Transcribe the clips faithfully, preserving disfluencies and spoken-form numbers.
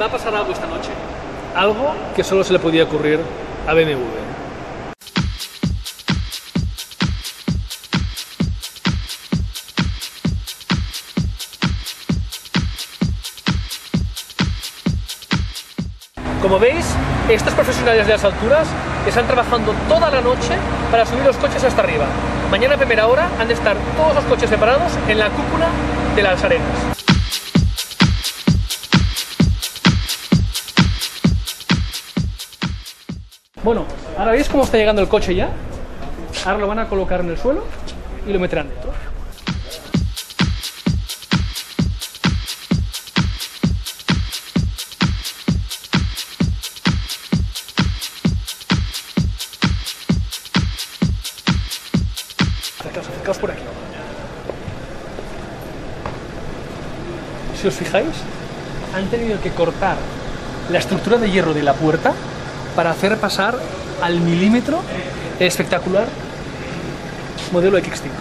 va a pasar algo esta noche. Algo que solo se le podía ocurrir a B M W. Como veis, estos profesionales de las alturas están trabajando toda la noche para subir los coches hasta arriba. Mañana a primera hora han de estar todos los coches separados en la cúpula de las Arenas. Bueno, ahora veis cómo está llegando el coche ya. Ahora lo van a colocar en el suelo y lo meterán dentro. Acercaos por aquí. Si os fijáis, han tenido que cortar la estructura de hierro de la puerta para hacer pasar al milímetro el espectacular modelo X cinco.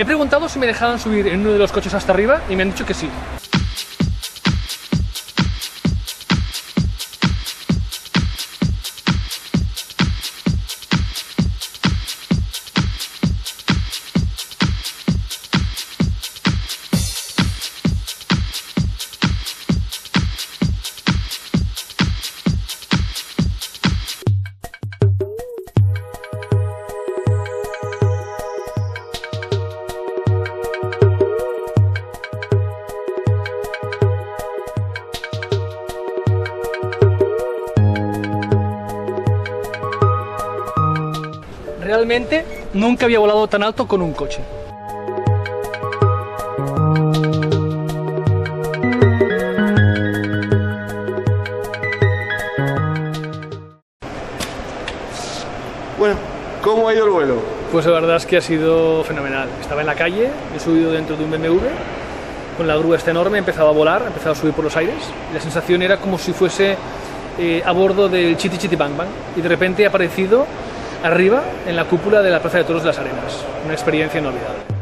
He preguntado si me dejaban subir en uno de los coches hasta arriba y me han dicho que sí. Realmente nunca había volado tan alto con un coche. Bueno, ¿cómo ha ido el vuelo? Pues la verdad es que ha sido fenomenal. Estaba en la calle, he subido dentro de un B M W, con la grúa esta enorme, he empezado a volar, he empezado a subir por los aires. La sensación era como si fuese eh, a bordo del Chitty Chitty Bang Bang y de repente ha aparecido arriba, en la cúpula de la Plaza de Toros de las Arenas. Una experiencia inolvidable.